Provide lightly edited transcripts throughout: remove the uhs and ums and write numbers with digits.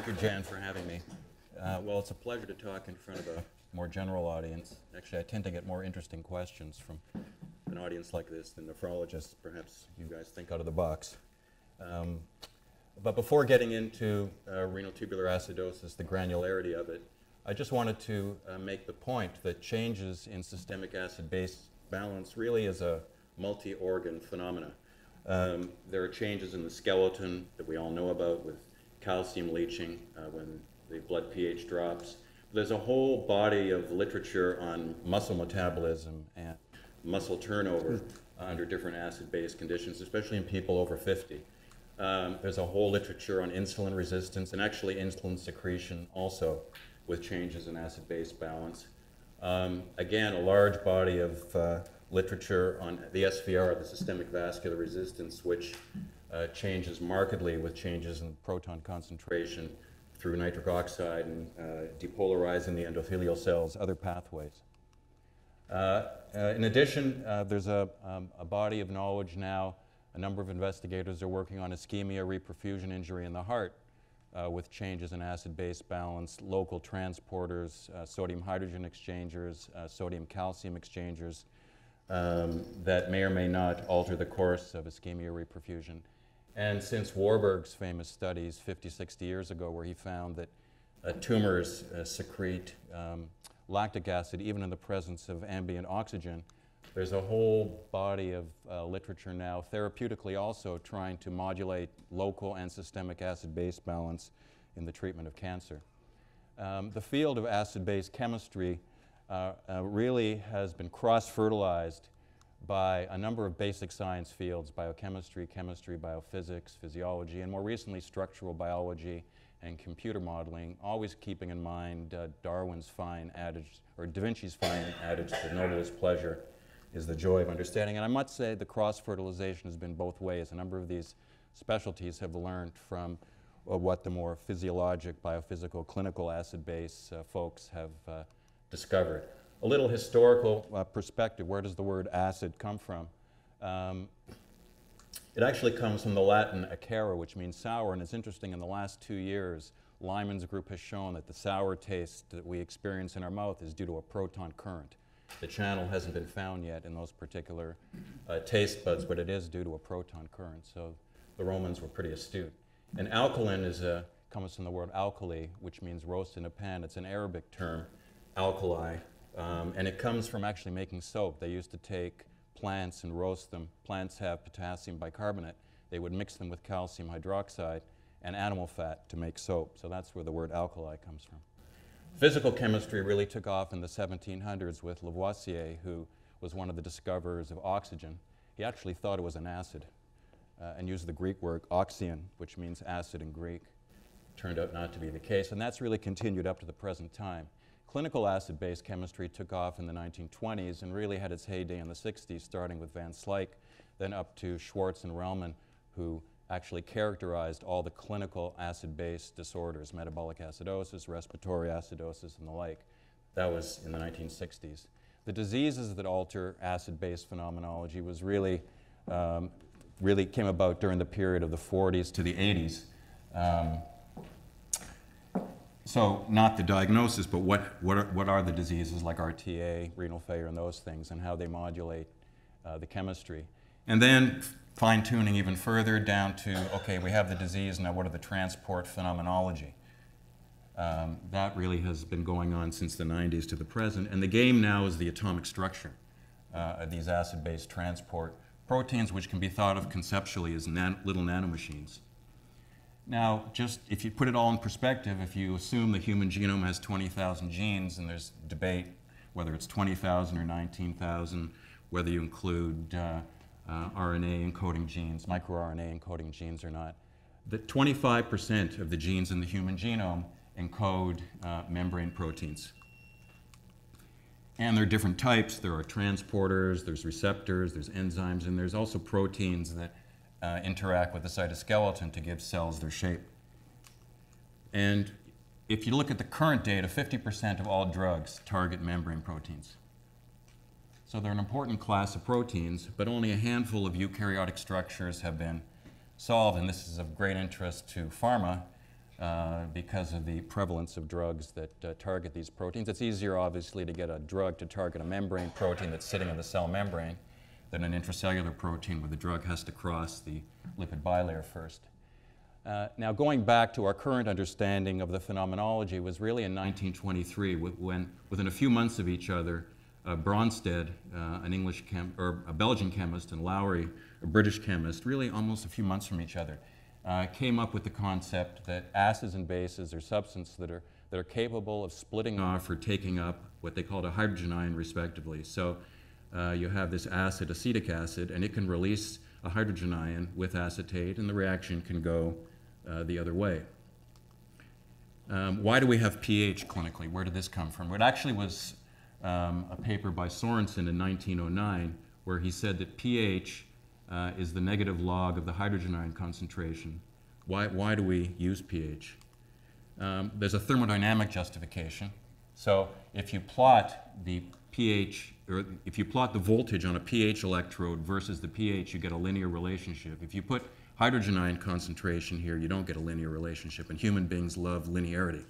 Thank you, Jan, for having me. Well, it's a pleasure to talk in front of a more general audience. Actually, I tend to get more interesting questions from an audience like this than nephrologists. Perhaps you guys think out of the box. But before getting into renal tubular acidosis, the granularity of it, I just wanted to make the point that changes in systemic acid-base balance really is a multi-organ phenomena. There are changes in the skeleton that we all know about with calcium leaching when the blood pH drops. There's a whole body of literature on muscle metabolism and muscle turnover under different acid-base conditions, especially in people over 50. There's a whole literature on insulin resistance and actually insulin secretion also with changes in acid-base balance. Again, a large body of literature on the SVR, the systemic vascular resistance, which changes markedly with changes in proton concentration through nitric oxide and depolarizing the endothelial cells, other pathways. In addition, there's a body of knowledge now. A number of investigators are working on ischemia, reperfusion injury in the heart with changes in acid-base balance, local transporters, sodium hydrogen exchangers, sodium calcium exchangers that may or may not alter the course of ischemia, reperfusion. And since Warburg's famous studies 50, 60 years ago, where he found that tumors secrete lactic acid even in the presence of ambient oxygen, there's a whole body of literature now, therapeutically also, trying to modulate local and systemic acid-base balance in the treatment of cancer. The field of acid-base chemistry really has been cross-fertilized by a number of basic science fields, biochemistry, chemistry, biophysics, physiology, and more recently structural biology and computer modeling, always keeping in mind Darwin's fine adage, or Da Vinci's fine adage, the noblest pleasure is the joy of understanding. And I must say the cross-fertilization has been both ways. A number of these specialties have learned from what the more physiologic, biophysical, clinical acid-base folks have discovered. A little historical perspective, where does the word acid come from? It actually comes from the Latin acera, which means sour, and it's interesting, in the last 2 years, Lyman's group has shown that the sour taste that we experience in our mouth is due to a proton current. The channel hasn't been found yet in those particular taste buds, but it is due to a proton current, so the Romans were pretty astute. And alkaline is comes from the word alkali, which means roast in a pan. It's an Arabic term, alkali, and it comes from actually making soap. They used to take plants and roast them. Plants have potassium bicarbonate. They would mix them with calcium hydroxide and animal fat to make soap, so that's where the word alkali comes from. Physical chemistry really took off in the 1700s with Lavoisier, who was one of the discoverers of oxygen. He actually thought it was an acid and used the Greek word oxyan, which means acid in Greek. Turned out not to be the case, and that's really continued up to the present time. Clinical acid-base chemistry took off in the 1920s and really had its heyday in the 60s, starting with Van Slyke, then up to Schwartz and Relman, who actually characterized all the clinical acid-base disorders, metabolic acidosis, respiratory acidosis, and the like. That was in the 1960s. The diseases that alter acid-base phenomenology was really, came about during the period of the 40s to the 80s. So not the diagnosis, but what are the diseases like RTA, renal failure, and those things, and how they modulate the chemistry. And then fine-tuning even further down to, okay, we have the disease, now what are the transport phenomenology? That really has been going on since the 90s to the present. And the game now is the atomic structure of these acid-based transport proteins, which can be thought of conceptually as little nanomachines. Now, just if you put it all in perspective, if you assume the human genome has 20,000 genes, and there's debate whether it's 20,000 or 19,000, whether you include RNA encoding genes, microRNA encoding genes or not, that 25% of the genes in the human genome encode membrane proteins. And there are different types. There are transporters, there's receptors, there's enzymes, and there's also proteins that interact with the cytoskeleton to give cells their shape. And if you look at the current data, 50% of all drugs target membrane proteins. So they're an important class of proteins, but only a handful of eukaryotic structures have been solved, and this is of great interest to pharma because of the prevalence of drugs that target these proteins. It's easier, obviously, to get a drug to target a membrane protein that's sitting in the cell membrane than an intracellular protein where the drug has to cross the lipid bilayer first. Now, going back to our current understanding of the phenomenology was really in 1923 when, within a few months of each other, Bronsted, an English or a Belgian chemist, and Lowry, a British chemist, really almost a few months from each other, came up with the concept that acids and bases are substances that are capable of splitting off or taking up what they called a hydrogen ion, respectively. So you have this acid, acetic acid, and it can release a hydrogen ion with acetate, and the reaction can go the other way. Why do we have pH clinically? Where did this come from? It actually was a paper by Sorensen in 1909 where he said that pH is the negative log of the hydrogen ion concentration. Why do we use pH? There's a thermodynamic justification. So if you plot the pH, or if you plot the voltage on a pH electrode versus the pH, you get a linear relationship. If you put hydrogen ion concentration here, you don't get a linear relationship, and human beings love linearity.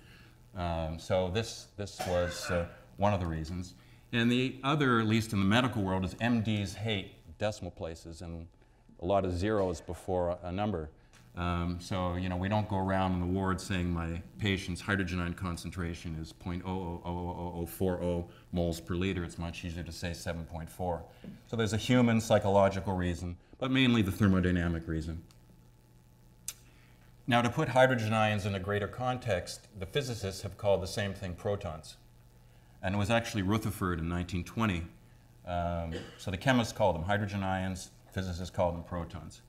So this was one of the reasons. And the other, at least in the medical world, is MDs hate decimal places and a lot of zeros before a number. So, you know, we don't go around in the ward saying my patient's hydrogen ion concentration is 0.000040 moles per liter. It's much easier to say 7.4. So there's a human psychological reason, but mainly the thermodynamic reason. Now, to put hydrogen ions in a greater context, the physicists have called the same thing protons. And it was actually Rutherford in 1920. So the chemists called them hydrogen ions, physicists called them protons.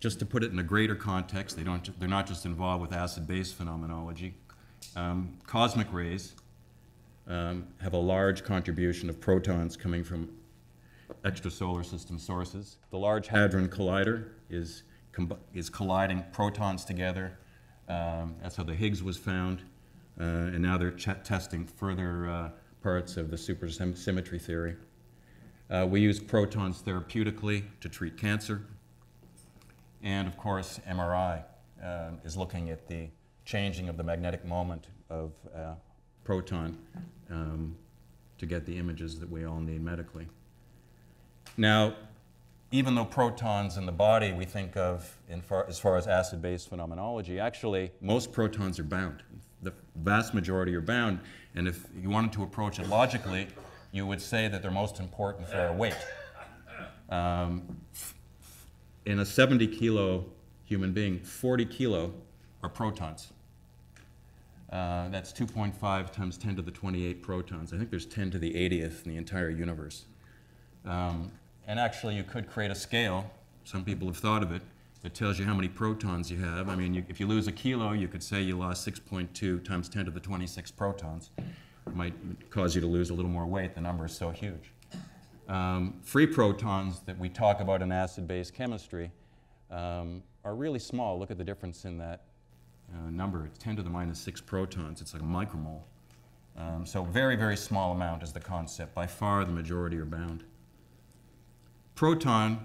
Just to put it in a greater context, they're not just involved with acid-base phenomenology. Cosmic rays have a large contribution of protons coming from extrasolar system sources. The Large Hadron Collider is colliding protons together. That's how the Higgs was found. And now they're testing further parts of the supersymmetry theory. We use protons therapeutically to treat cancer. And of course, MRI is looking at the changing of the magnetic moment of proton to get the images that we all need medically. Now, even though protons in the body we think of as far as acid-base phenomenology, actually most protons are bound. The vast majority are bound, and if you wanted to approach it logically, you would say that they're most important for our weight. In a 70-kilo human being, 40 kilo are protons. That's 2.5 times 10 to the 28 protons. I think there's 10 to the 80th in the entire universe. And actually, you could create a scale. Some people have thought of it. That tells you how many protons you have. I mean, if you lose a kilo, you could say you lost 6.2 times 10 to the 26 protons. It might cause you to lose a little more weight. The number is so huge. Free protons that we talk about in acid-base chemistry are really small. Look at the difference in that number. It's 10 to the minus 6 protons. It's like a micromole. So very, very small amount is the concept. By far, the majority are bound. Proton,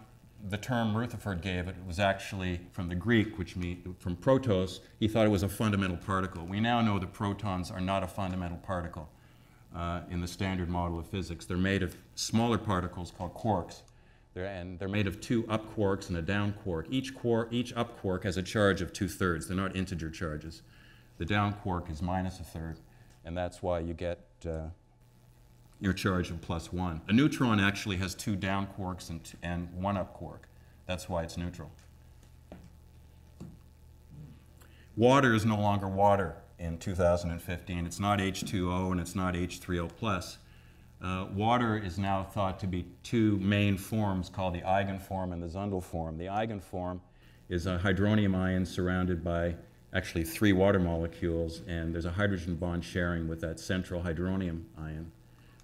the term Rutherford gave it, was actually from the Greek, which means from protos. He thought it was a fundamental particle. We now know that protons are not a fundamental particle. In the standard model of physics. They're made of smaller particles called quarks. They're made of two up quarks and a down quark. Each up quark has a charge of 2/3. They're not integer charges. The down quark is minus 1/3, and that's why you get your charge of plus 1. A neutron actually has two down quarks and one up quark. That's why it's neutral. Water is no longer water. In 2015. It's not H2O and it's not H3O+. Water is now thought to be two main forms called the eigenform and the Zundel form. The eigenform is a hydronium ion surrounded by actually three water molecules, and there's a hydrogen bond sharing with that central hydronium ion.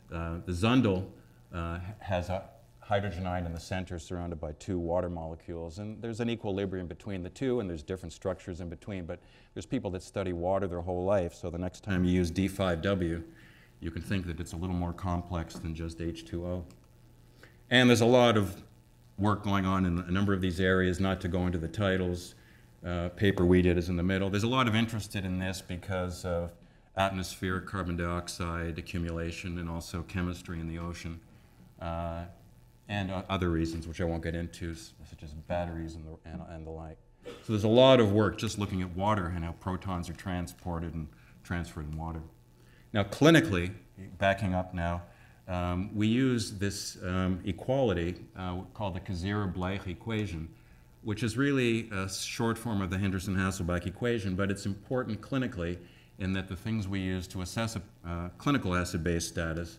The Zundel has a hydrogen ion in the center surrounded by two water molecules. And there's an equilibrium between the two, and there's different structures in between. But there's people that study water their whole life, so the next time you use D5W, you can think that it's a little more complex than just H2O. And there's a lot of work going on in a number of these areas, not to go into the titles. paper we did is in the middle. There's a lot of interest in this because of atmospheric carbon dioxide accumulation and also chemistry in the ocean, and other reasons, which I won't get into, such as batteries and the like. So there's a lot of work just looking at water and how protons are transported and transferred in water. Now clinically, backing up now, we use this equality called the Kassirer-Bleich equation, which is really a short form of the Henderson-Hasselbalch equation, but it's important clinically in that the things we use to assess a clinical acid-base status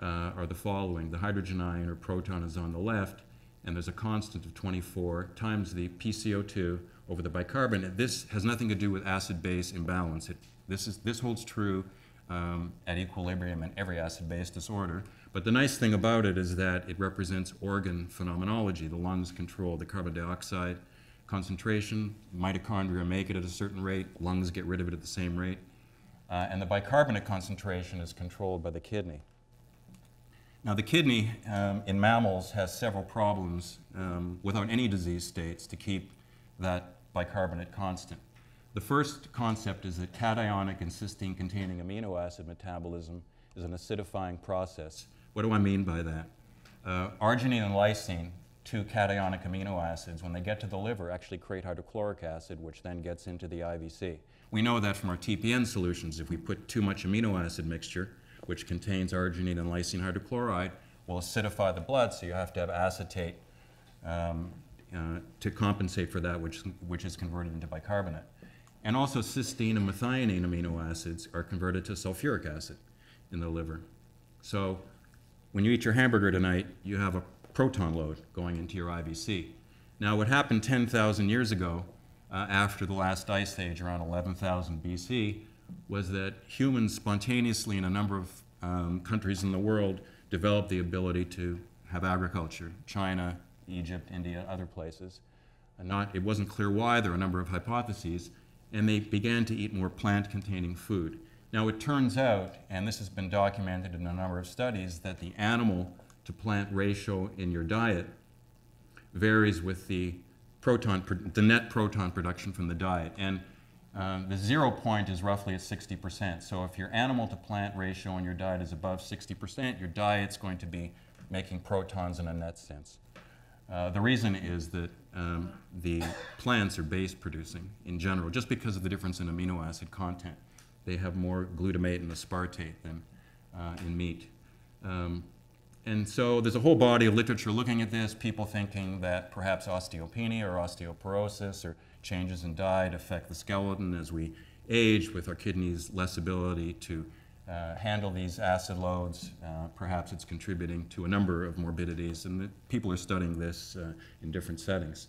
are the following. The hydrogen ion or proton is on the left, and there's a constant of 24 times the PCO2 over the bicarbonate. This has nothing to do with acid-base imbalance. This holds true at equilibrium in every acid-base disorder. But the nice thing about it is that it represents organ phenomenology. The lungs control the carbon dioxide concentration. Mitochondria make it at a certain rate. Lungs get rid of it at the same rate. And the bicarbonate concentration is controlled by the kidney. Now the kidney in mammals has several problems without any disease states to keep that bicarbonate constant. The first concept is that cationic and cysteine containing amino acid metabolism is an acidifying process. What do I mean by that? Arginine and lysine, two cationic amino acids, when they get to the liver actually create hydrochloric acid, which then gets into the IVC. We know that from our TPN solutions. If we put too much amino acid mixture, which contains arginine and lysine hydrochloride, will acidify the blood, so you have to have acetate to compensate for that, which is converted into bicarbonate. And also cysteine and methionine amino acids are converted to sulfuric acid in the liver. So when you eat your hamburger tonight, you have a proton load going into your IVC. Now what happened 10,000 years ago, after the last ice age around 11,000 BC, was that humans spontaneously in a number of countries in the world developed the ability to have agriculture. China, Egypt, India, other places. And it wasn't clear why. There were a number of hypotheses. And they began to eat more plant-containing food. Now it turns out, and this has been documented in a number of studies, that the animal-to-plant ratio in your diet varies with the net proton production from the diet. And the 0 point is roughly at 60%. So if your animal-to-plant ratio in your diet is above 60%, your diet's going to be making protons in a net sense. The reason is that the plants are base-producing in general, just because of the difference in amino acid content. They have more glutamate and aspartate than in meat. And so there's a whole body of literature looking at this, people thinking that perhaps osteopenia or osteoporosis or changes in diet affect the skeleton as we age, with our kidneys' less ability to handle these acid loads. Perhaps it's contributing to a number of morbidities, and people are studying this in different settings.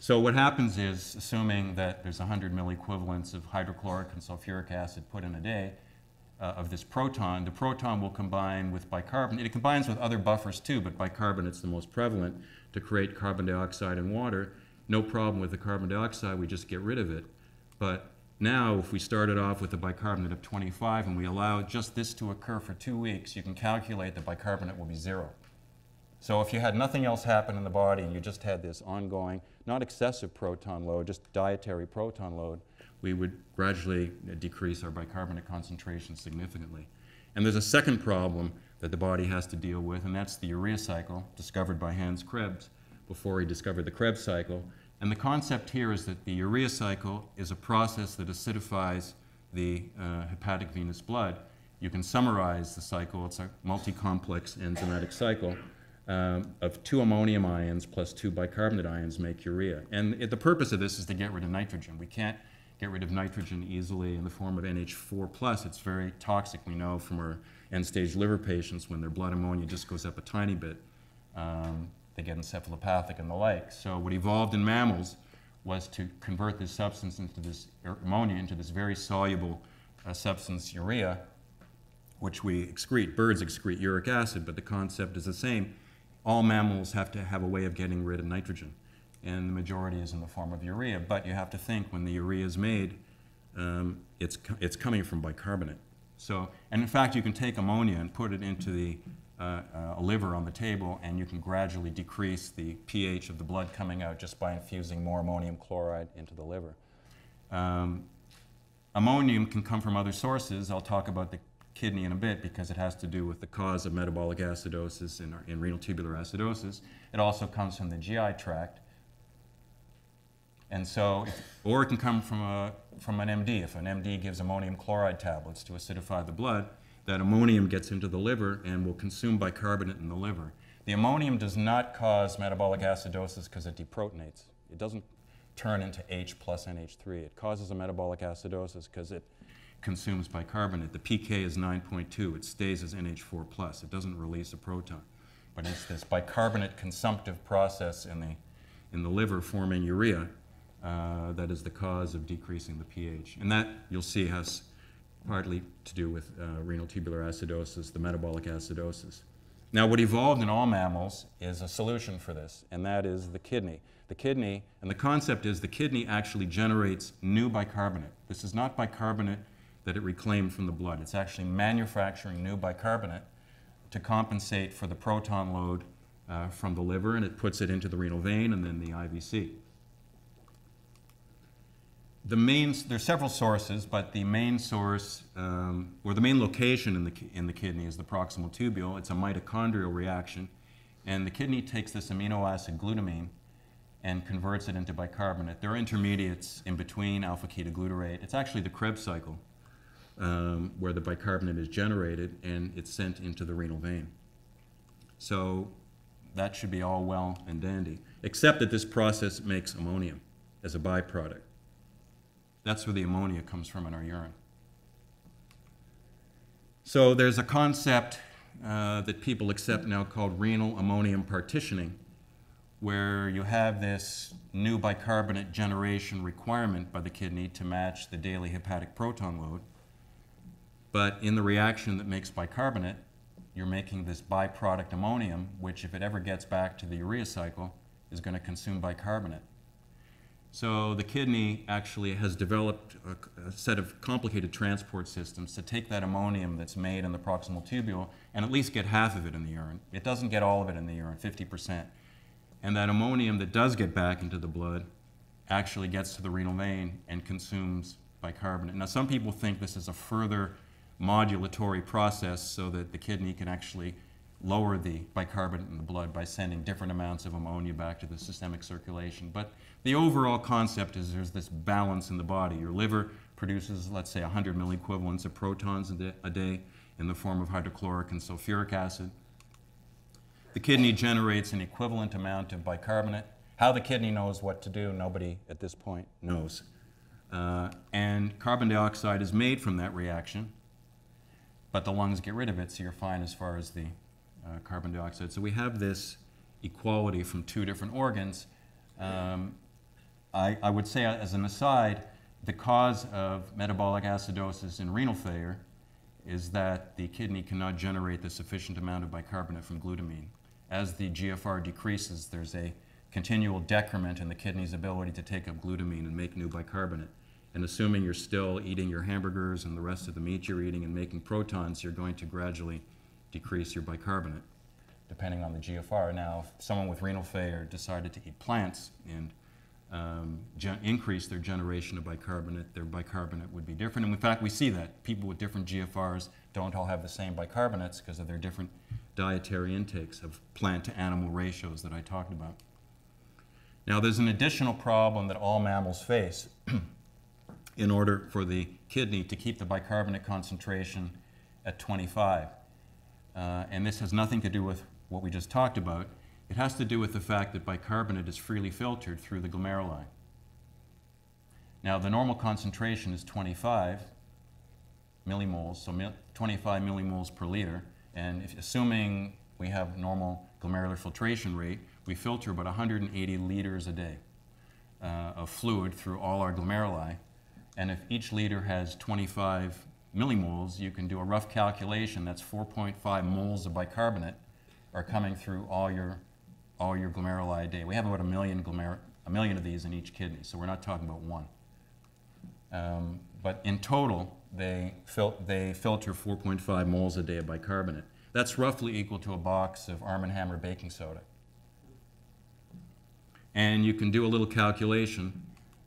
So what happens is, assuming that there's 100 milliequivalents of hydrochloric and sulfuric acid put in a day of this proton, the proton will combine with bicarbonate. It combines with other buffers too, but bicarbonate's the most prevalent to create carbon dioxide and water. No problem with the carbon dioxide, we just get rid of it. But now, if we started off with a bicarbonate of 25 and we allow just this to occur for 2 weeks, you can calculate the bicarbonate will be 0. So if you had nothing else happen in the body and you just had this ongoing, not excessive proton load, just dietary proton load, we would gradually decrease our bicarbonate concentration significantly. And there's a second problem that the body has to deal with, and that's the urea cycle, discovered by Hans Krebs, before he discovered the Krebs cycle. And the concept here is that the urea cycle is a process that acidifies the hepatic venous blood. You can summarize the cycle. It's a multi-complex enzymatic cycle of 2 ammonium ions plus 2 bicarbonate ions make urea. And the purpose of this is to get rid of nitrogen. We can't get rid of nitrogen easily in the form of NH4+. It's very toxic. We know from our end-stage liver patients, when their blood ammonia just goes up a tiny bit, they get encephalopathic and the like. So what evolved in mammals was to convert this substance into this ammonia, into this very soluble substance urea, which we excrete. Birds excrete uric acid, but the concept is the same. All mammals have to have a way of getting rid of nitrogen, and the majority is in the form of urea. But you have to think, when the urea is made, it's coming from bicarbonate. So, and in fact, you can take ammonia and put it into the a liver on the table, and you can gradually decrease the pH of the blood coming out just by infusing more ammonium chloride into the liver. Ammonium can come from other sources. I'll talk about the kidney in a bit because it has to do with the cause of metabolic acidosis and in renal tubular acidosis. It also comes from the GI tract. And so, or it can come from an MD. If an MD gives ammonium chloride tablets to acidify the blood, that ammonium gets into the liver and will consume bicarbonate in the liver. The ammonium does not cause metabolic acidosis because it deprotonates. It doesn't turn into H plus NH3. It causes a metabolic acidosis because it consumes bicarbonate. The pK is 9.2. It stays as NH4 plus. It doesn't release a proton. But it's this bicarbonate consumptive process in the liver forming urea that is the cause of decreasing the pH. And that, you'll see, has partly to do with renal tubular acidosis, the metabolic acidosis. Now, what evolved in all mammals is a solution for this, and that is the kidney. The kidney, and the concept is the kidney actually generates new bicarbonate. This is not bicarbonate that it reclaimed from the blood. It's actually manufacturing new bicarbonate to compensate for the proton load from the liver, and it puts it into the renal vein and then the IVC. There's several sources, but the main source, or the main location in the kidney is the proximal tubule. It's a mitochondrial reaction, and the kidney takes this amino acid glutamine and converts it into bicarbonate. There are intermediates in between, alpha-ketoglutarate. It's actually the Krebs cycle, where the bicarbonate is generated and it's sent into the renal vein. So that should be all well and dandy, except that this process makes ammonium as a byproduct. That's where the ammonia comes from in our urine. So there's a concept that people accept now called renal ammonium partitioning, where you have this new bicarbonate generation requirement by the kidney to match the daily hepatic proton load. But in the reaction that makes bicarbonate, you're making this byproduct ammonium, which if it ever gets back to the urea cycle, is going to consume bicarbonate. So the kidney actually has developed a set of complicated transport systems to take that ammonium that's made in the proximal tubule and at least get half of it in the urine. It doesn't get all of it in the urine, 50%. And that ammonium that does get back into the blood actually gets to the renal vein and consumes bicarbonate. Now, some people think this is a further modulatory process so that the kidney can actually lower the bicarbonate in the blood by sending different amounts of ammonia back to the systemic circulation. But the overall concept is there's this balance in the body. Your liver produces, let's say, 100 milliequivalents of protons a day in the form of hydrochloric and sulfuric acid. The kidney generates an equivalent amount of bicarbonate. How the kidney knows what to do, nobody at this point knows. And carbon dioxide is made from that reaction, but the lungs get rid of it, so you're fine as far as the carbon dioxide. So we have this equality from two different organs. I would say, as an aside, the cause of metabolic acidosis in renal failure is that the kidney cannot generate the sufficient amount of bicarbonate from glutamine. As the GFR decreases, there's a continual decrement in the kidney's ability to take up glutamine and make new bicarbonate. And assuming you're still eating your hamburgers and the rest of the meat you're eating and making protons, you're going to gradually decrease your bicarbonate, depending on the GFR. Now, if someone with renal failure decided to eat plants and increase their generation of bicarbonate, their bicarbonate would be different. And in fact, we see that. People with different GFRs don't all have the same bicarbonates because of their different dietary intakes of plant-to-animal ratios that I talked about. Now, there's an additional problem that all mammals face in order for the kidney to keep the bicarbonate concentration at 25. And this has nothing to do with what we just talked about. It has to do with the fact that bicarbonate is freely filtered through the glomeruli. Now, the normal concentration is 25 millimoles, so 25 millimoles per liter. And if, assuming we have normal glomerular filtration rate, we filter about 180 liters a day of fluid through all our glomeruli. And if each liter has 25 millimoles, you can do a rough calculation. That's 4.5 moles of bicarbonate are coming through all your glomeruli a day. We have about a million of these in each kidney, so we're not talking about one. But in total, they filter 4.5 moles a day of bicarbonate. That's roughly equal to a box of Arm & Hammer baking soda. And you can do a little calculation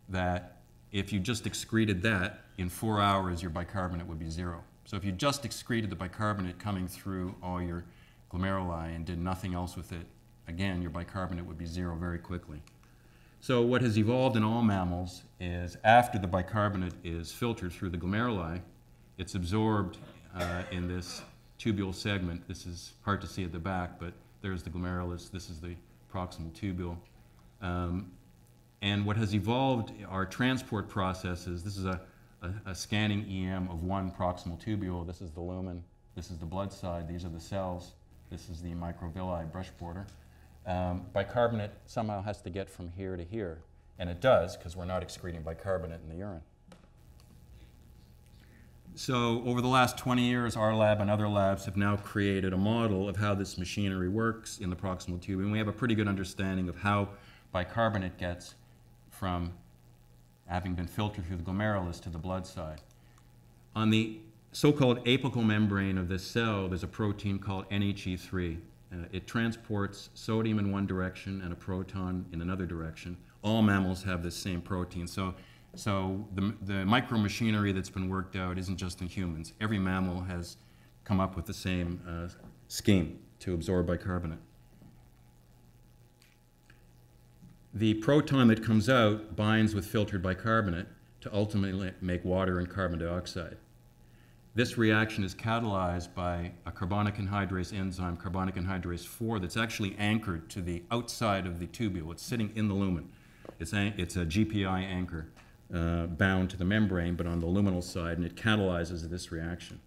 that if you just excreted that, in 4 hours your bicarbonate would be zero. So if you just excreted the bicarbonate coming through all your glomeruli and did nothing else with it, again, your bicarbonate would be zero very quickly. So what has evolved in all mammals is after the bicarbonate is filtered through the glomeruli, it's absorbed in this tubule segment. This is hard to see at the back, but there's the glomerulus. This is the proximal tubule. And what has evolved are transport processes. This is a scanning EM of one proximal tubule. This is the lumen. This is the blood side. These are the cells. This is the microvilli brush border. Bicarbonate somehow has to get from here to here. And it does, because we're not excreting bicarbonate in the urine. So over the last 20 years, our lab and other labs have now created a model of how this machinery works in the proximal tube. And we have a pretty good understanding of how bicarbonate gets from having been filtered through the glomerulus to the blood side. On the so-called apical membrane of this cell, there's a protein called NHE3. It transports sodium in one direction and a proton in another direction. All mammals have this same protein. So the micromachinery that's been worked out isn't just in humans. Every mammal has come up with the same scheme to absorb bicarbonate. The proton that comes out binds with filtered bicarbonate to ultimately make water and carbon dioxide. This reaction is catalyzed by a carbonic anhydrase enzyme, carbonic anhydrase 4, that's actually anchored to the outside of the tubule. It's sitting in the lumen. It's a GPI anchor bound to the membrane, but on the luminal side, and it catalyzes this reaction.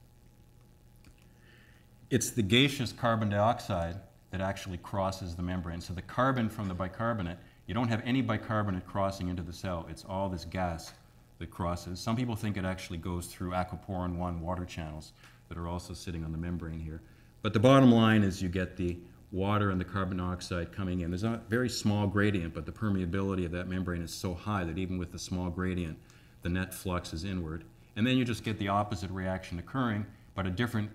It's the gaseous carbon dioxide that actually crosses the membrane. So the carbon from the bicarbonate, you don't have any bicarbonate crossing into the cell. It's all this gas that crosses. Some people think it actually goes through aquaporin 1 water channels that are also sitting on the membrane here. But the bottom line is you get the water and the carbon dioxide coming in. There's a very small gradient, but the permeability of that membrane is so high that even with the small gradient, the net flux is inward. And then you just get the opposite reaction occurring, but a different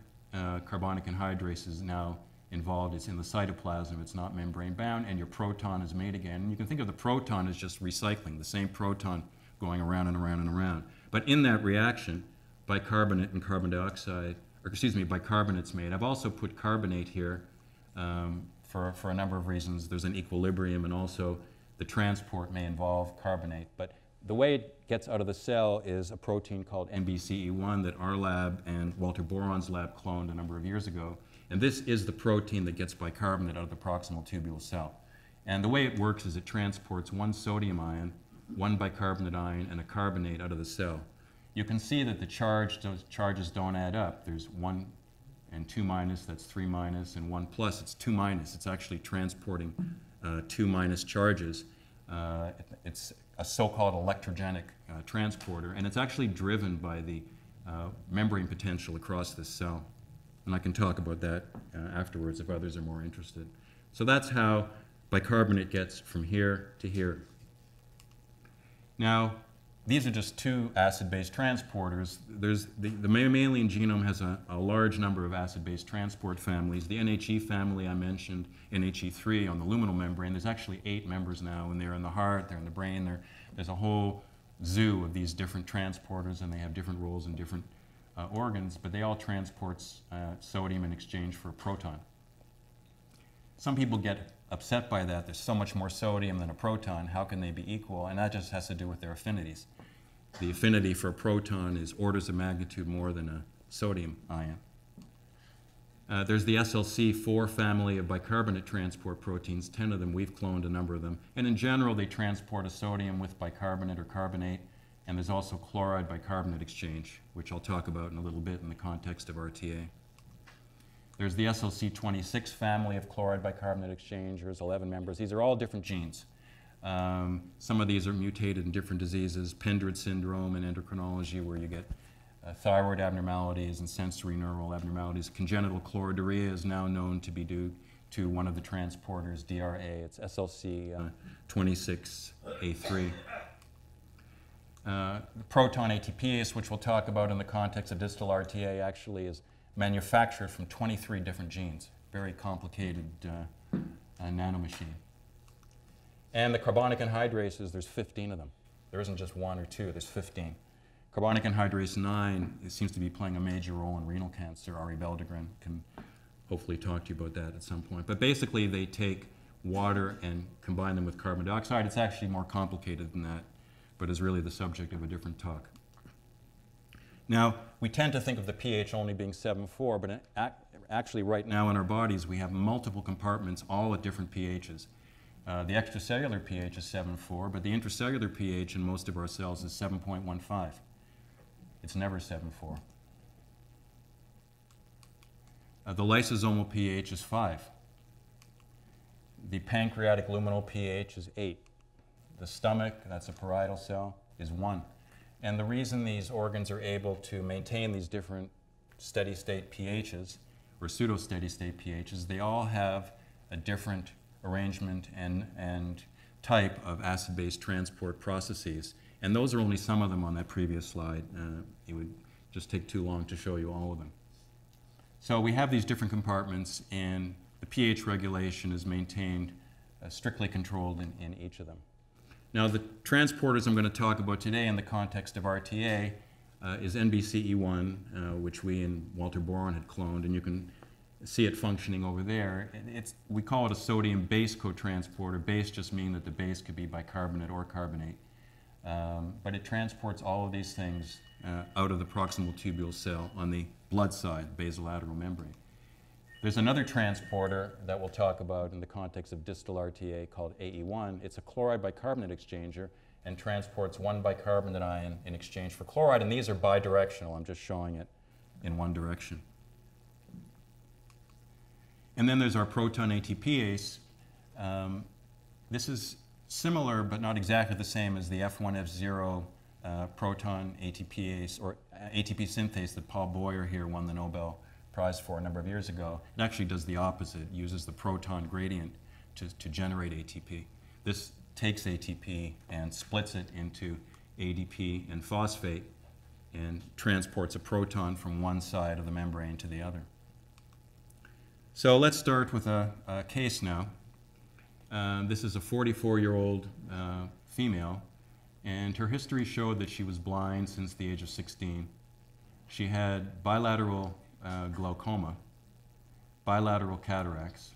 carbonic anhydrase is now involved. It's in the cytoplasm. It's not membrane bound, and your proton is made again. And you can think of the proton as just recycling, the same proton going around and around and around. But in that reaction, bicarbonate and carbon dioxide, or excuse me, bicarbonate's made. I've also put carbonate here for a number of reasons. There's an equilibrium, and also the transport may involve carbonate. But the way it gets out of the cell is a protein called NBCe1 that our lab and Walter Boron's lab cloned a number of years ago. And this is the protein that gets bicarbonate out of the proximal tubule cell. And the way it works is it transports one sodium ion, one bicarbonate ion, and a carbonate out of the cell. You can see that the charges don't add up. There's 1 and 2 minus, that's 3 minus, and 1 plus, it's 2 minus. It's actually transporting 2 minus charges. It's a so-called electrogenic transporter, and it's actually driven by the membrane potential across this cell. And I can talk about that afterwards if others are more interested. So that's how bicarbonate gets from here to here. Now, these are just 2 acid-base transporters. There's the mammalian genome has a large number of acid-base transport families. The NHE family I mentioned, NHE3 on the luminal membrane, there's actually 8 members now, and they're in the heart, they're in the brain, there's a whole zoo of these different transporters, and they have different roles in different organs, but they all transport sodium in exchange for a proton. Some people get upset by that. There's so much more sodium than a proton. How can they be equal? And that just has to do with their affinities. The affinity for a proton is orders of magnitude more than a sodium ion. There's the SLC4 family of bicarbonate transport proteins, 10 of them. We've cloned a number of them. And in general, they transport a sodium with bicarbonate or carbonate. And there's also chloride-bicarbonate exchange, which I'll talk about in a little bit in the context of RTA. There's the SLC26 family of chloride bicarbonate exchange. There's 11 members. These are all different genes. Some of these are mutated in different diseases, Pendred syndrome in endocrinology, where you get thyroid abnormalities and sensory neural abnormalities. Congenital chloroiduria is now known to be due to one of the transporters, DRA. It's SLC26A3. The proton ATPase, which we'll talk about in the context of distal RTA, actually is manufactured from 23 different genes. Very complicated nanomachine. And the carbonic anhydrases, there's 15 of them. There isn't just one or two, there's 15. Carbonic anhydrase 9, it seems to be playing a major role in renal cancer. Ari Beldegrin can hopefully talk to you about that at some point. But basically, they take water and combine them with carbon dioxide. It's actually more complicated than that, but is really the subject of a different talk. Now, we tend to think of the pH only being 7.4, but actually right now in our bodies, we have multiple compartments, all at different pHs. The extracellular pH is 7.4, but the intracellular pH in most of our cells is 7.15. It's never 7.4. The lysosomal pH is 5. The pancreatic luminal pH is 8. The stomach, that's a parietal cell, is 1. And the reason these organs are able to maintain these different steady-state pHs, or pseudo-steady-state pHs, they all have a different arrangement and type of acid-base transport processes. And those are only some of them on that previous slide. It would just take too long to show you all of them. So we have these different compartments, and the pH regulation is maintained, strictly controlled in each of them. Now, the transporters I'm going to talk about today in the context of RTA is NBCe1, which we and Walter Boron had cloned, and you can see it functioning over there. We call it a sodium base cotransporter. Base just means that the base could be bicarbonate or carbonate. But it transports all of these things out of the proximal tubule cell on the blood side, basolateral membrane. There's another transporter that we'll talk about in the context of distal RTA called AE1. It's a chloride bicarbonate exchanger and transports one bicarbonate ion in exchange for chloride. And these are bidirectional. I'm just showing it in one direction. And then there's our proton ATPase. This is similar but not exactly the same as the F1, F0 proton ATPase or ATP synthase that Paul Boyer here won the Nobel Prize for a number of years ago. It actually does the opposite. It uses the proton gradient to generate ATP. This takes ATP and splits it into ADP and phosphate and transports a proton from one side of the membrane to the other. So let's start with a case now. This is a 44-year-old female, and her history showed that she was blind since the age of 16. She had bilateral glaucoma, bilateral cataracts,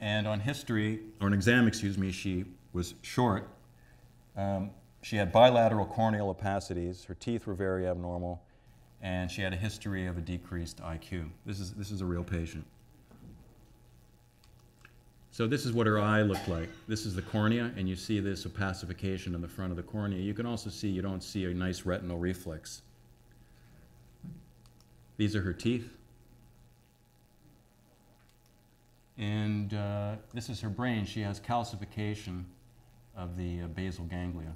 and on history, or an exam, excuse me, she was short. She had bilateral corneal opacities, her teeth were very abnormal, and she had a history of a decreased IQ. This is a real patient. So this is what her eye looked like. This is the cornea, and you see this opacification in the front of the cornea. You can also see you don't see a nice retinal reflex. These are her teeth. And this is her brain. She has calcification of the basal ganglia.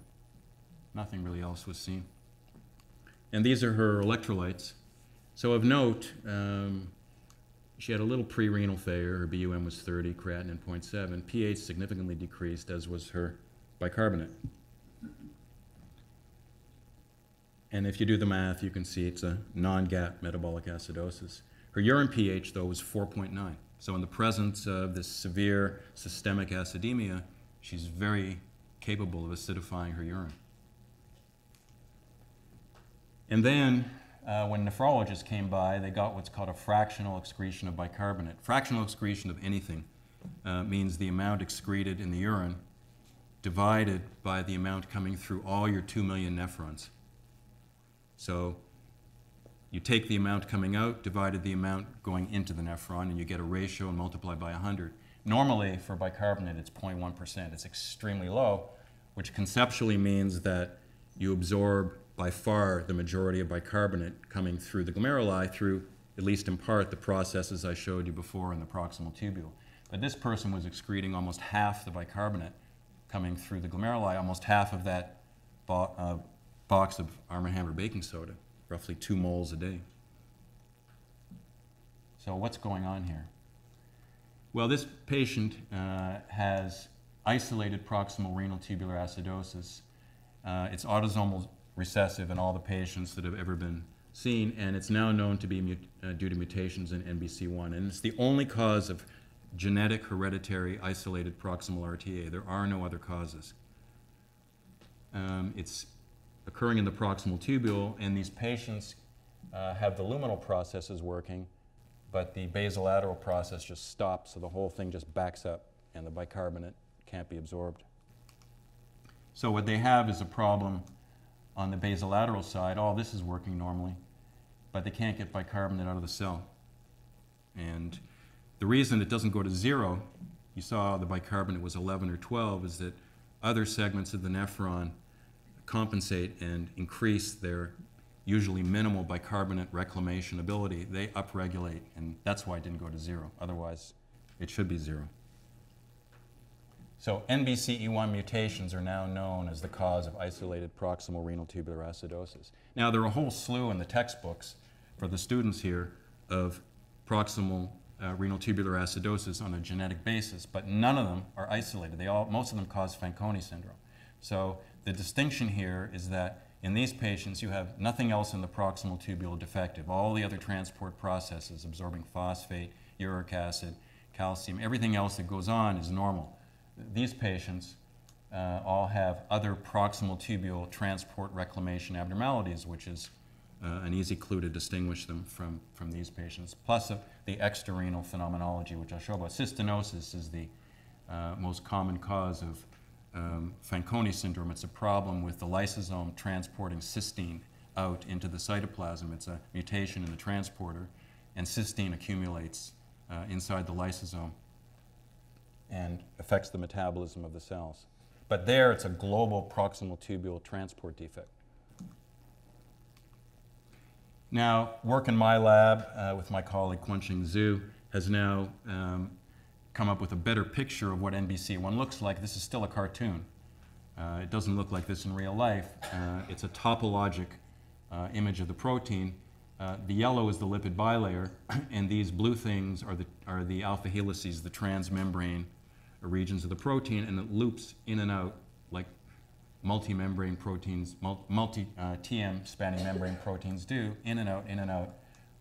Nothing really else was seen. And these are her electrolytes. So of note, she had a little pre-renal failure. Her BUM was 30, creatinine 0.7. pH significantly decreased, as was her bicarbonate. And if you do the math, you can see it's a non-GAP metabolic acidosis. Her urine pH, though, was 4.9. So in the presence of this severe systemic acidemia, she's very capable of acidifying her urine. And then, when nephrologists came by, they got what's called a fractional excretion of bicarbonate. Fractional excretion of anything means the amount excreted in the urine divided by the amount coming through all your 2 million nephrons. So you take the amount coming out, divided the amount going into the nephron, and you get a ratio and multiply by 100. Normally, for bicarbonate, it's 0.1%. It's extremely low, which conceptually means that you absorb by far the majority of bicarbonate coming through the glomeruli through, at least in part, the processes I showed you before in the proximal tubule. But this person was excreting almost half the bicarbonate coming through the glomeruli, almost half of that box of Arm & Hammer baking soda, roughly 2 moles a day. So what's going on here? Well, this patient has isolated proximal renal tubular acidosis. It's autosomal recessive in all the patients that have ever been seen, and it's now known to be due to mutations in NBCe1, and it's the only cause of genetic, hereditary, isolated proximal RTA. There are no other causes. It's occurring in the proximal tubule, and these patients have the luminal processes working, but the basolateral process just stops, so the whole thing just backs up, and the bicarbonate can't be absorbed. So what they have is a problem on the basolateral side. All this is working normally, but they can't get bicarbonate out of the cell. And the reason it doesn't go to zero, you saw the bicarbonate was 11 or 12, is that other segments of the nephron compensate and increase their usually minimal bicarbonate reclamation ability. They upregulate, and that's why it didn't go to zero. Otherwise, it should be zero. So NBCE1 mutations are now known as the cause of isolated proximal renal tubular acidosis. Now, there are a whole slew in the textbooks for the students here of proximal renal tubular acidosis on a genetic basis, but none of them are isolated. Most of them cause Fanconi syndrome. So the distinction here is that in these patients, you have nothing else in the proximal tubule defective. All the other transport processes, absorbing phosphate, uric acid, calcium, everything else that goes on is normal. These patients all have other proximal tubule transport reclamation abnormalities, which is an easy clue to distinguish them from these patients, plus the extrarenal phenomenology, which I'll show about. Cystinosis is the most common cause of Fanconi syndrome. It's a problem with the lysosome transporting cysteine out into the cytoplasm. It's a mutation in the transporter, and cysteine accumulates inside the lysosome and affects the metabolism of the cells. But there, it's a global proximal tubule transport defect. Now, work in my lab with my colleague Quanqing Zhu has now come up with a better picture of what NBCE1 looks like. This is still a cartoon. It doesn't look like this in real life. It's a topologic image of the protein. The yellow is the lipid bilayer, and these blue things are the alpha helices, the transmembrane regions of the protein, and it loops in and out like multi-membrane proteins, multi-TM spanning membrane proteins do, in and out,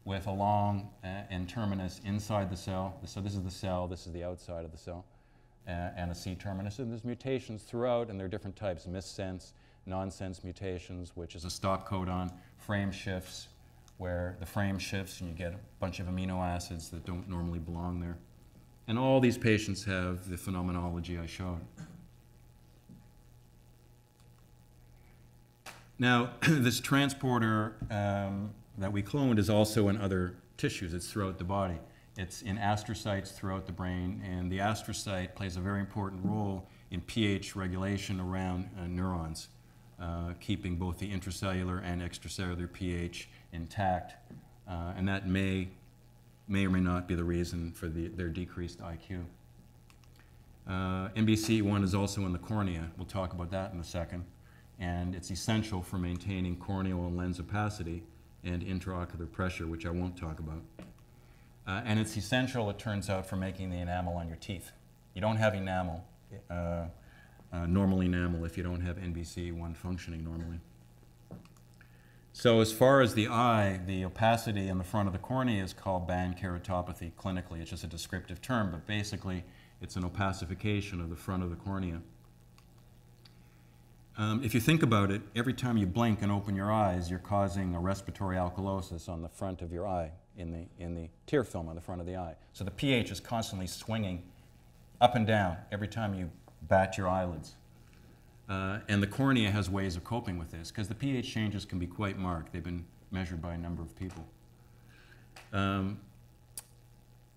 with a long and terminus inside the cell. So this is the cell, this is the outside of the cell, and a C-terminus. And there's mutations throughout, and there are different types, missense, nonsense mutations, which is a stop codon, frame shifts, where the frame shifts and you get a bunch of amino acids that don't normally belong there. And all these patients have the phenomenology I showed. Now, this transporter that we cloned is also in other tissues. It's throughout the body. It's in astrocytes throughout the brain, and the astrocyte plays a very important role in pH regulation around neurons, keeping both the intracellular and extracellular pH intact, and that may or may not be the reason for their decreased IQ. NBCE1 is also in the cornea. We'll talk about that in a second. And it's essential for maintaining corneal and lens opacity and intraocular pressure, which I won't talk about. And it's essential, it turns out, for making the enamel on your teeth. You don't have enamel, normal enamel, if you don't have NBCE1 functioning normally. So as far as the eye, the opacity in the front of the cornea is called band keratopathy clinically. It's just a descriptive term, but basically it's an opacification of the front of the cornea. If you think about it, every time you blink and open your eyes, you're causing a respiratory alkalosis on the front of your eye, in the tear film on the front of the eye. So the pH is constantly swinging up and down every time you bat your eyelids. And the cornea has ways of coping with this, because the pH changes can be quite marked. They've been measured by a number of people.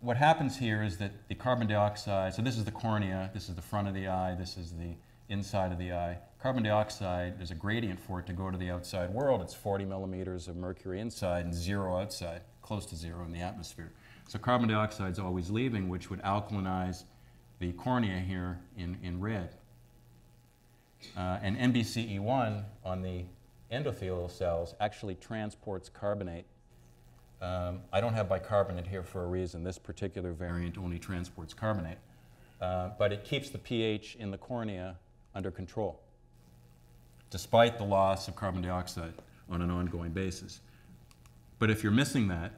What happens here is that the carbon dioxide, so this is the cornea, this is the front of the eye, this is the inside of the eye. Carbon dioxide, there's a gradient for it to go to the outside world. It's 40 millimeters of mercury inside and zero outside, close to zero in the atmosphere. So carbon dioxide's always leaving, which would alkalinize the cornea here in red. And NBCE1 on the endothelial cells actually transports carbonate. I don't have bicarbonate here for a reason. This particular variant only transports carbonate. But it keeps the pH in the cornea under control, despite the loss of carbon dioxide on an ongoing basis. But if you're missing that,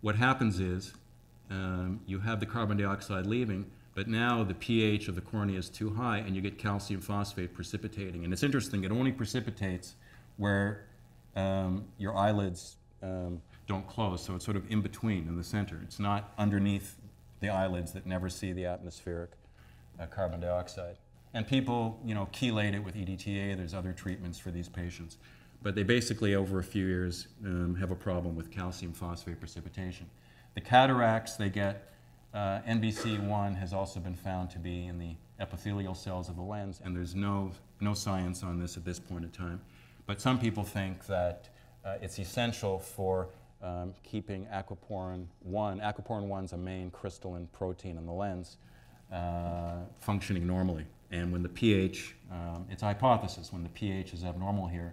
what happens is you have the carbon dioxide leaving, but now the pH of the cornea is too high and you get calcium phosphate precipitating. And it's interesting, it only precipitates where your eyelids don't close, so it's sort of in between, in the center. It's not underneath the eyelids that never see the atmospheric carbon dioxide. And people, you know, chelate it with EDTA. There's other treatments for these patients. But they basically, over a few years, have a problem with calcium phosphate precipitation. The cataracts they get, NBCe1 has also been found to be in the epithelial cells of the lens, and there's no science on this at this point in time. But some people think that it's essential for keeping aquaporin 1. Aquaporin 1 is a main crystalline protein in the lens functioning normally. And when the pH, it's a hypothesis, when the pH is abnormal here,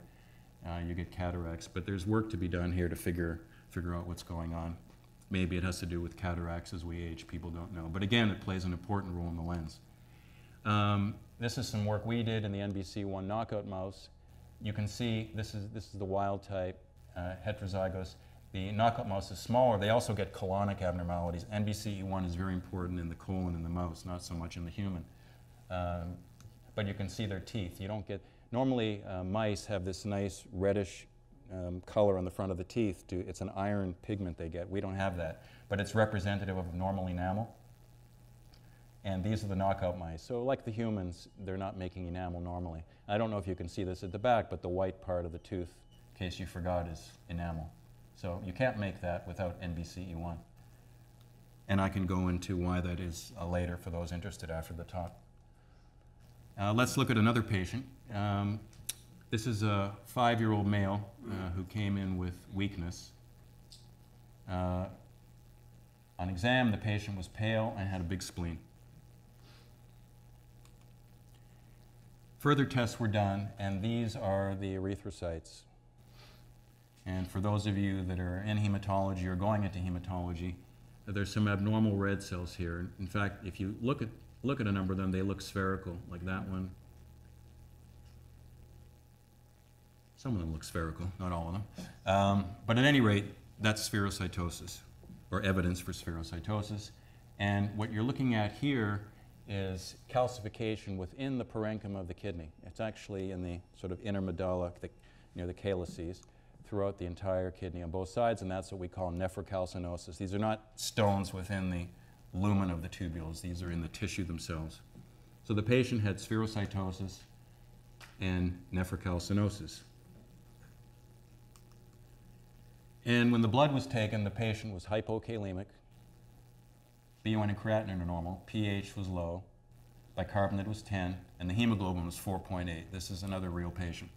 you get cataracts. But there's work to be done here to figure out what's going on. Maybe it has to do with cataracts as we age. People don't know. But again, it plays an important role in the lens. This is some work we did in the NBCe1 knockout mouse. You can see this is the wild type, heterozygous. The knockout mouse is smaller. They also get colonic abnormalities. NBCe1 is very important in the colon in the mouse, not so much in the human. But you can see their teeth. You don't get, normally mice have this nice reddish color on the front of the teeth. It's an iron pigment they get. We don't have that, but it's representative of normal enamel. And these are the knockout mice. So like the humans, they're not making enamel normally. I don't know if you can see this at the back, but the white part of the tooth, in case you forgot, is enamel. So you can't make that without NBCe1. And I can go into why that is later for those interested after the talk. Let's look at another patient. This is a 5-year-old male who came in with weakness. On exam, the patient was pale and had a big spleen. Further tests were done, and these are the erythrocytes. And for those of you that are in hematology or going into hematology, there's some abnormal red cells here. In fact, if you look at a number of them, they look spherical, like that one. Some of them look spherical, not all of them. But at any rate, that's spherocytosis, or evidence for spherocytosis. And what you're looking at here is calcification within the parenchyma of the kidney. It's actually in the sort of inner medulla, near the calyces, throughout the entire kidney on both sides, and that's what we call nephrocalcinosis. These are not stones within the lumen of the tubules. These are in the tissue themselves. So the patient had spherocytosis and nephrocalcinosis. And when the blood was taken, the patient was hypokalemic. BUN and creatinine are normal. pH was low. Bicarbonate was 10. And the hemoglobin was 4.8. This is another real patient.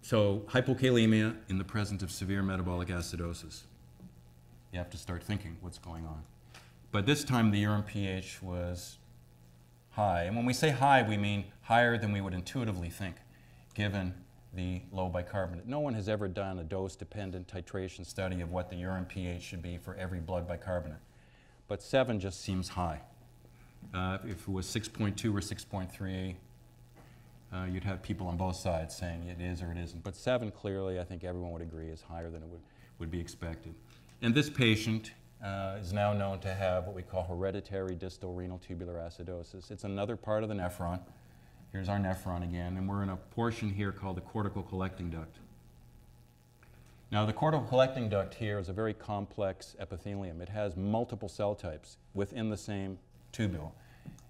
So hypokalemia in the presence of severe metabolic acidosis. You have to start thinking what's going on. But this time the urine pH was high. And when we say high, we mean higher than we would intuitively think, given the low bicarbonate. No one has ever done a dose-dependent titration study of what the urine pH should be for every blood bicarbonate. But 7 just seems high. If it was 6.2 or 6.3, you'd have people on both sides saying it is or it isn't. But 7 clearly, I think everyone would agree, is higher than it would be expected. And this patient is now known to have what we call hereditary distal renal tubular acidosis. It's another part of the nephron. Here's our nephron again, and we're in a portion here called the cortical collecting duct. Now, the cortical collecting duct here is a very complex epithelium. It has multiple cell types within the same tubule.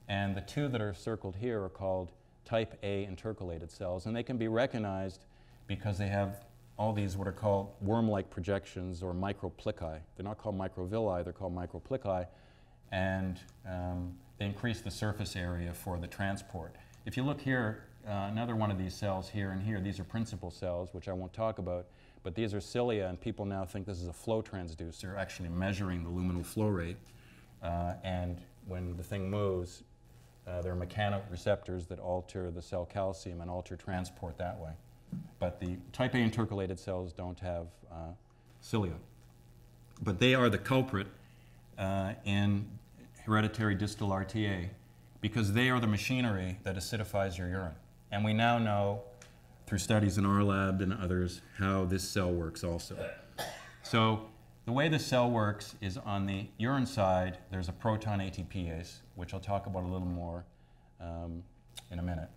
And the two that are circled here are called type A intercalated cells, and they can be recognized because they have all these what are called worm-like projections or microplici. They're not called microvilli, they're called microplici, and they increase the surface area for the transport. If you look here, another one of these cells here and here, these are principal cells, which I won't talk about, but these are cilia, and people now think this is a flow transducer. They're actually measuring the luminal flow rate, and when the thing moves, there are mechanoreceptors that alter the cell calcium and alter transport that way. But the type A intercalated cells don't have cilia. But they are the culprit in hereditary distal RTA because they are the machinery that acidifies your urine. And we now know through studies in our lab and others, how this cell works also. So the way the cell works is on the urine side, there's a proton ATPase, which I'll talk about a little more in a minute.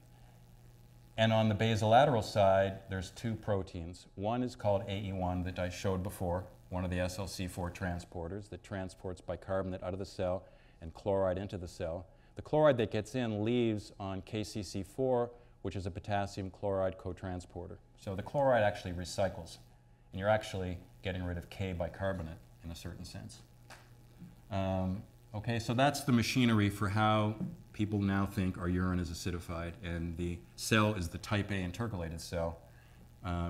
And on the basolateral side, there's two proteins. One is called AE1 that I showed before, one of the SLC4 transporters that transports bicarbonate out of the cell and chloride into the cell. The chloride that gets in leaves on KCC4, which is a potassium chloride cotransporter. So the chloride actually recycles, and you're actually getting rid of K bicarbonate in a certain sense. Okay, so that's the machinery for how people now think our urine is acidified, and the cell is the type A intercalated cell,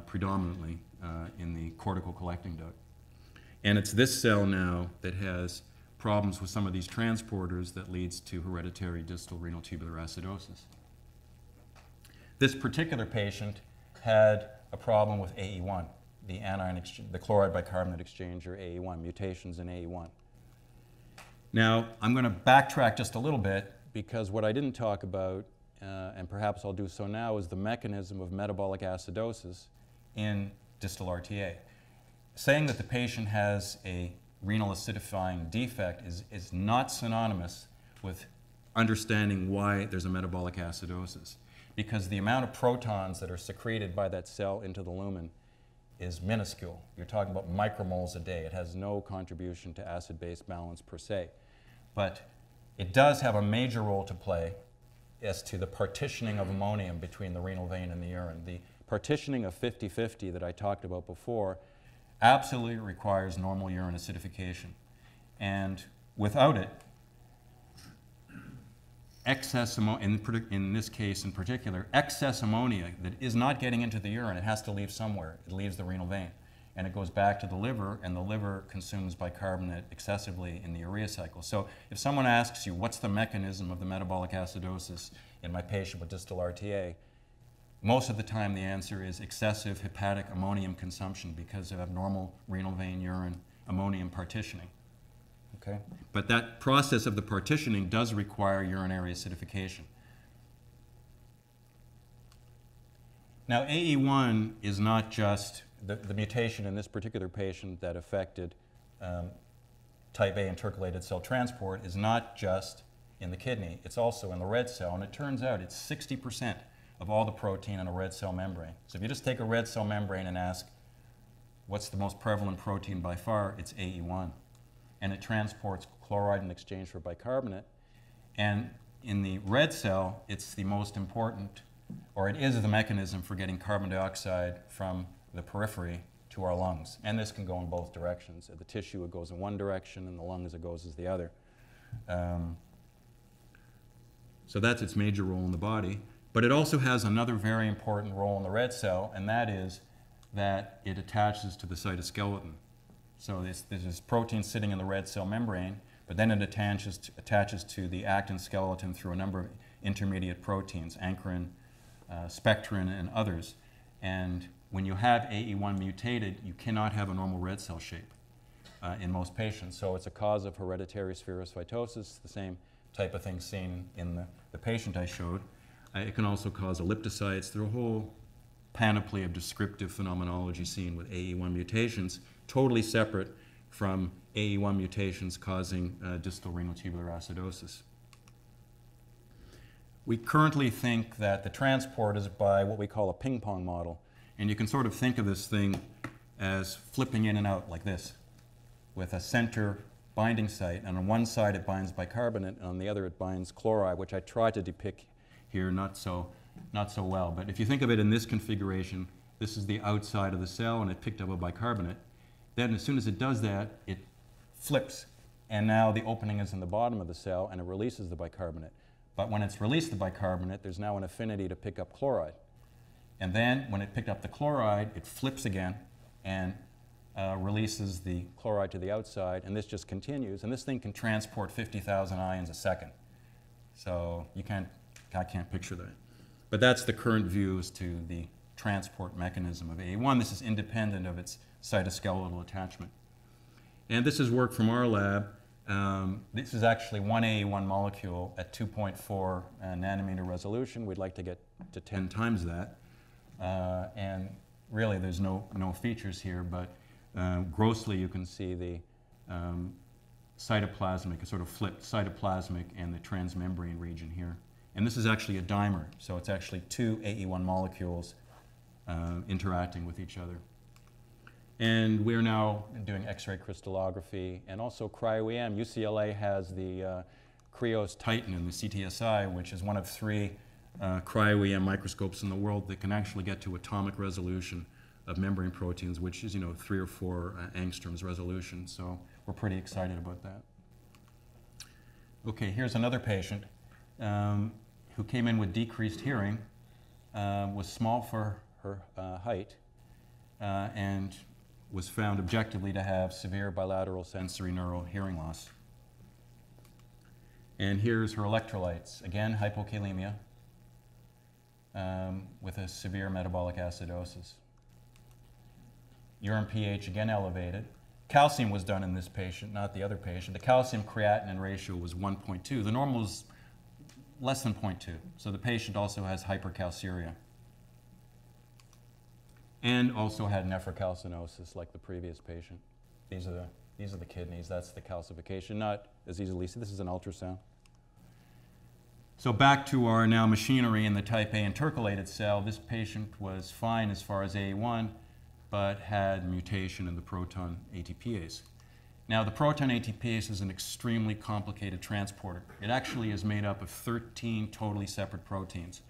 predominantly in the cortical collecting duct. And it's this cell now that has problems with some of these transporters that leads to hereditary distal renal tubular acidosis. This particular patient had a problem with AE1, the anion exchange, the chloride bicarbonate exchanger AE1, mutations in AE1. Now, I'm going to backtrack just a little bit, because what I didn't talk about, and perhaps I'll do so now, is the mechanism of metabolic acidosis in distal RTA. Saying that the patient has a renal acidifying defect is not synonymous with understanding why there's a metabolic acidosis, because the amount of protons that are secreted by that cell into the lumen is minuscule. You're talking about micromoles a day. It has no contribution to acid-base balance per se. But it does have a major role to play as to the partitioning of ammonium between the renal vein and the urine. The partitioning of 50-50 that I talked about before absolutely requires normal urine acidification. And without it, excess ammonia, in this case in particular, excess ammonia that is not getting into the urine, it has to leave somewhere. It leaves the renal vein. And it goes back to the liver, and the liver consumes bicarbonate excessively in the urea cycle. So if someone asks you, what's the mechanism of the metabolic acidosis in my patient with distal RTA, most of the time the answer is excessive hepatic ammonium consumption because of abnormal renal vein urine ammonium partitioning. Okay? But that process of the partitioning does require urinary acidification. Now, AE1 is not just the mutation in this particular patient that affected type A intercalated cell transport is not just in the kidney. It's also in the red cell, and it turns out it's 60% of all the protein in a red cell membrane. So if you just take a red cell membrane and ask, what's the most prevalent protein by far, it's AE1. And it transports chloride in exchange for bicarbonate. And in the red cell, it's the most important, or it is the mechanism for getting carbon dioxide from the periphery to our lungs. And this can go in both directions. At the tissue, it goes in one direction, and the lung, as it goes, is the other. So that's its major role in the body. But it also has another very important role in the red cell, and that is that it attaches to the cytoskeleton. So this is protein sitting in the red cell membrane, but then it attaches to the actin skeleton through a number of intermediate proteins, ankyrin, spectrin, and others. And when you have AE1 mutated, you cannot have a normal red cell shape in most patients. So it's a cause of hereditary spherocytosis, the same type of thing seen in the patient I showed. It can also cause elliptocytes. There are a whole panoply of descriptive phenomenology seen with AE1 mutations, totally separate from AE1 mutations causing distal renal tubular acidosis. We currently think that the transport is by what we call a ping-pong model. And you can sort of think of this thing as flipping in and out like this, with a center binding site. And on one side, it binds bicarbonate, and on the other, it binds chloride, which I try to depict here not so well. But if you think of it in this configuration, this is the outside of the cell, and it picked up a bicarbonate. Then as soon as it does that, it flips. And now the opening is in the bottom of the cell, and it releases the bicarbonate. But when it's released the bicarbonate, there's now an affinity to pick up chloride. And then when it picked up the chloride, it flips again and releases the chloride to the outside. And this just continues. And this thing can transport 50,000 ions a second. So I can't picture that. But that's the current view as to the transport mechanism of AE1. This is independent of its cytoskeletal attachment. And this is work from our lab. This is actually one AE1 molecule at 2.4 nanometer resolution. We'd like to get to 10 times that. And really there's no features here, but grossly you can see the cytoplasmic, a sort of flipped cytoplasmic, and the transmembrane region here. And this is actually a dimer, so it's actually two AE1 molecules interacting with each other. And we're now doing X-ray crystallography, and also cryo-EM. UCLA has the Krios Titan and the CTSI, which is one of three cryo-EM microscopes in the world that can actually get to atomic resolution of membrane proteins, which is, 3 or 4 angstroms resolution. So we're pretty excited about that. Okay, here's another patient who came in with decreased hearing, was small for her height, and was found objectively to have severe bilateral sensory neural hearing loss. And here's her electrolytes. Again, hypokalemia with a severe metabolic acidosis. Urine pH again elevated. Calcium was done in this patient, not the other patient. The calcium creatinine ratio was 1.2. The normal is less than 0.2. So the patient also has hypercalciuria, and also had nephrocalcinosis like the previous patient. These are the kidneys. That's the calcification, not as easily seen. This is an ultrasound. So back to our now machinery in the type A intercalated cell. This patient was fine as far as AE1, but had mutation in the proton ATPase. Now the proton ATPase is an extremely complicated transporter. It actually is made up of 13 totally separate proteins.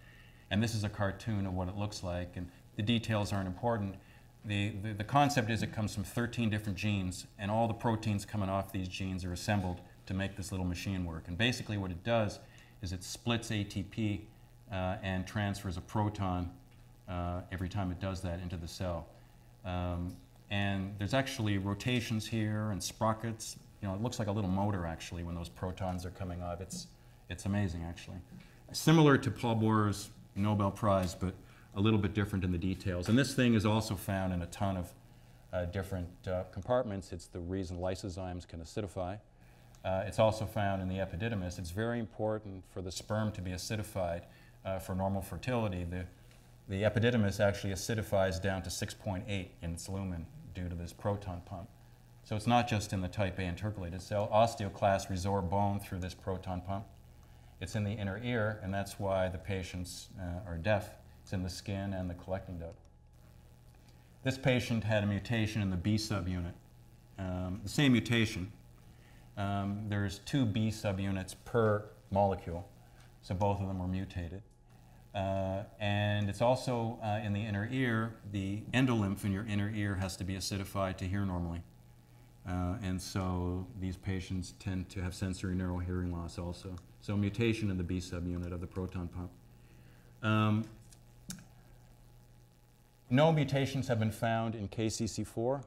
And this is a cartoon of what it looks like. And the details aren't important. The concept is it comes from 13 different genes, and all the proteins coming off these genes are assembled to make this little machine work. And basically what it does is it splits ATP and transfers a proton every time it does that into the cell. And there's actually rotations here and sprockets. It looks like a little motor actually when those protons are coming off. It's amazing actually. Similar to Paul Boyer's Nobel Prize, but a little bit different in the details. And this thing is also found in a ton of different compartments. It's the reason lysozymes can acidify. It's also found in the epididymis. It's very important for the sperm to be acidified for normal fertility. The epididymis actually acidifies down to 6.8 in its lumen due to this proton pump. So it's not just in the type A intercalated cell. Osteoclasts resorb bone through this proton pump. It's in the inner ear, and that's why the patients are deaf. It's in the skin and the collecting duct. This patient had a mutation in the B subunit, the same mutation. There's 2 B subunits per molecule, so both of them were mutated. And it's also in the inner ear. The endolymph in your inner ear has to be acidified to hear normally. And so these patients tend to have sensory neural hearing loss also. So mutation in the B subunit of the proton pump. No mutations have been found in KCC4,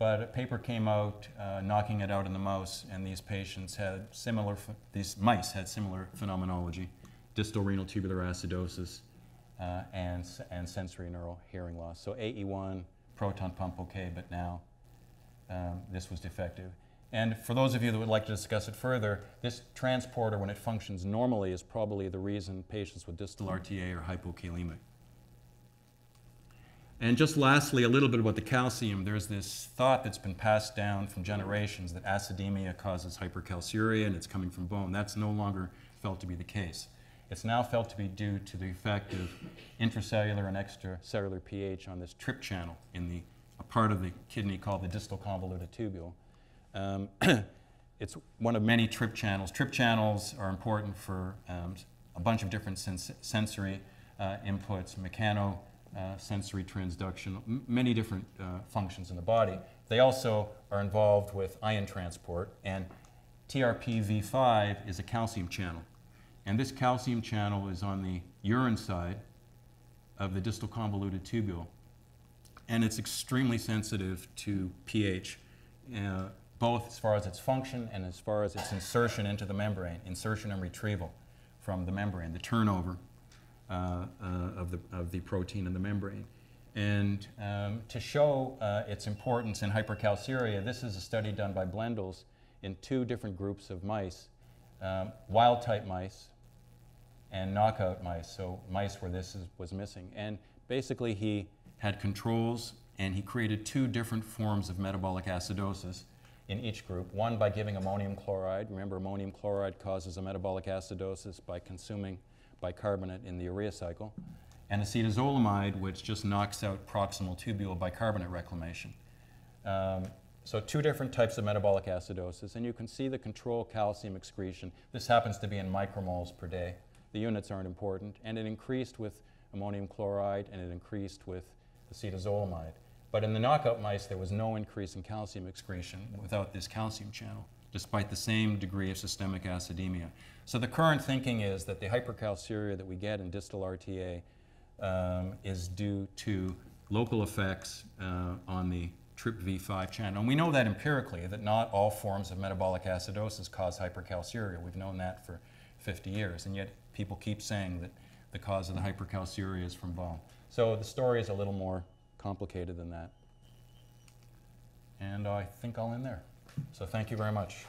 but a paper came out knocking it out in the mouse, and these patients had similar, these mice had similar phenomenology, distal renal tubular acidosis and sensory neural hearing loss. So AE1, proton pump okay, but now this was defective. And for those of you that would like to discuss it further, this transporter, when it functions normally, is probably the reason patients with distal RTA are hypokalemic. And just lastly, a little bit about the calcium. There's this thought that's been passed down from generations that acidemia causes hypercalciuria and it's coming from bone. That's no longer felt to be the case. It's now felt to be due to the effect of intracellular and extracellular pH on this trip channel in a part of the kidney called the distal convoluted tubule. It's one of many trip channels. Trip channels are important for a bunch of different sensory inputs, sensory transduction, many different functions in the body. They also are involved with ion transport, and TRPV5 is a calcium channel. And this calcium channel is on the urine side of the distal convoluted tubule, and it's extremely sensitive to pH, both as far as its function and as far as its insertion into the membrane, insertion and retrieval from the membrane, the turnover of the protein in the membrane. And to show its importance in hypercalciuria, this is a study done by Blendels in 2 different groups of mice, wild-type mice and knockout mice, so mice where this was missing. And basically he had controls, and he created two different forms of metabolic acidosis in each group, one by giving ammonium chloride. Remember, ammonium chloride causes a metabolic acidosis by consuming bicarbonate in the urea cycle, and acetazolamide, which just knocks out proximal tubule bicarbonate reclamation. So two different types of metabolic acidosis, and you can see the control calcium excretion. This happens to be in micromoles per day. The units aren't important, and it increased with ammonium chloride, and it increased with acetazolamide. But in the knockout mice, there was no increase in calcium excretion without this calcium channel, despite the same degree of systemic acidemia. So the current thinking is that the hypercalciuria that we get in distal RTA is due to local effects on the TRPV5 channel. And we know that empirically, that not all forms of metabolic acidosis cause hypercalciuria. We've known that for 50 years, and yet people keep saying that the cause of the hypercalciuria is from BOM. So the story is a little more complicated than that. And I think I'll end there. So thank you very much.